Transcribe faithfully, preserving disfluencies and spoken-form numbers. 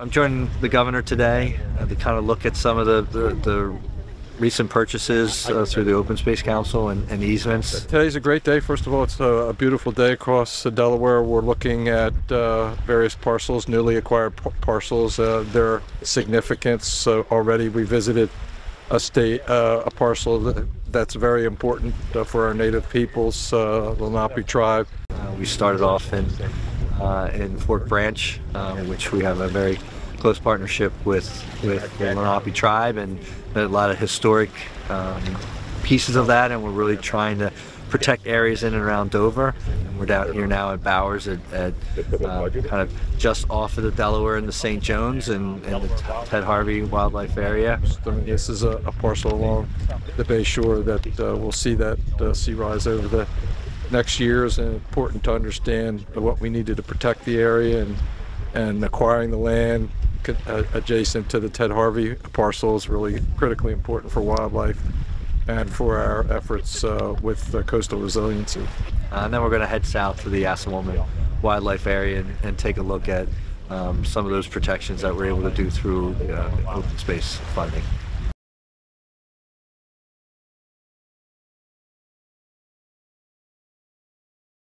I'm joining the governor today uh, to kind of look at some of the, the, the recent purchases uh, through the Open Space Council and, and easements. Today's a great day. First of all, it's a, a beautiful day across Delaware. We're looking at uh, various parcels, newly acquired p parcels, uh, their significance. So already we visited a, state, uh, a parcel that, that's very important uh, for our native peoples, uh, Lenape tribe. Uh, we started off in Uh, in Fort Branch, uh, which we have a very close partnership with with the Lenape tribe, and a lot of historic um, pieces of that, and we're really trying to protect areas in and around Dover. And we're down here now at Bowers, at, at uh, kind of just off of the Delaware and the Saint Jones and, and the Ted Harvey Wildlife Area. This is a, a parcel along the Bay Shore that uh, we'll see that uh, sea rise over the next year. Is important to understand what we needed to protect the area, and and acquiring the land adjacent to the Ted Harvey parcel is really critically important for wildlife and for our efforts uh, with uh, coastal resiliency. Uh, and then we're going to head south to the Assawoman Wildlife Area and, and take a look at um, some of those protections that we're able to do through uh, open space funding.